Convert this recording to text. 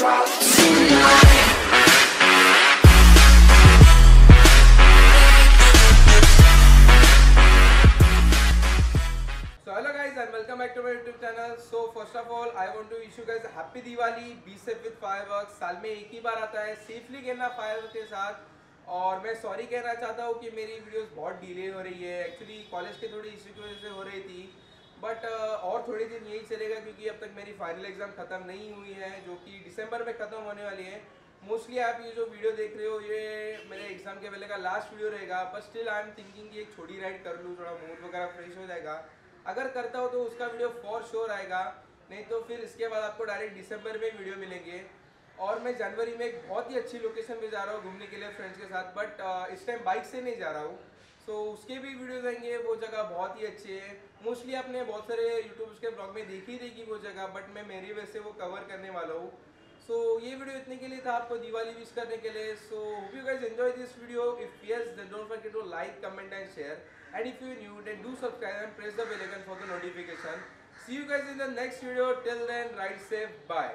drop tonight. So hello guys and welcome back to my YouTube channel. So first of all I want to wish you guys happy Diwali. Be safe with fireworks. साल में एक ही बार आता है, safely खेलना firework के साथ। और मैं सॉरी कहना चाहता हूँ कि मेरी वीडियोस बहुत डिले हो रही है, एक्चुअली कॉलेज के थोड़ी इश्यू की वजह से हो रही थी, बट और थोड़े दिन यही चलेगा क्योंकि अब तक मेरी फाइनल एग्ज़ाम ख़त्म नहीं हुई है जो कि दिसंबर में ख़त्म होने वाली है। मोस्टली आप ये जो वीडियो देख रहे हो ये मेरे एग्ज़ाम के पहले का लास्ट वीडियो रहेगा, but still I am thinking कि एक छोटी राइड कर लूँ, थोड़ा मूड वगैरह फ्रेश हो जाएगा। अगर करता हो तो उसका वीडियो फॉर श्योर आएगा, नहीं तो फिर इसके बाद आपको डायरेक्ट दिसंबर में वीडियो मिलेंगे। और मैं जनवरी में एक बहुत ही अच्छी लोकेशन पर जा रहा हूँ घूमने के लिए फ्रेंड्स के साथ, बट इस टाइम बाइक से नहीं जा रहा हूँ, तो उसके भी वीडियोस आएंगे। वो जगह बहुत ही अच्छी है, मोस्टली आपने बहुत सारे यूट्यूब के ब्लॉग में देखी रहेगी वो जगह, बट मैं मेरी वजह से वो कवर करने वाला हूँ। सो ये वीडियो इतने के लिए था आपको दिवाली विश करने के लिए। So hope you guys enjoy this video. If yes then don't forget to like, comment and share, and if you new then do subscribe and press the bell icon for the notification. See you guys in the next video, till then right safe, bye.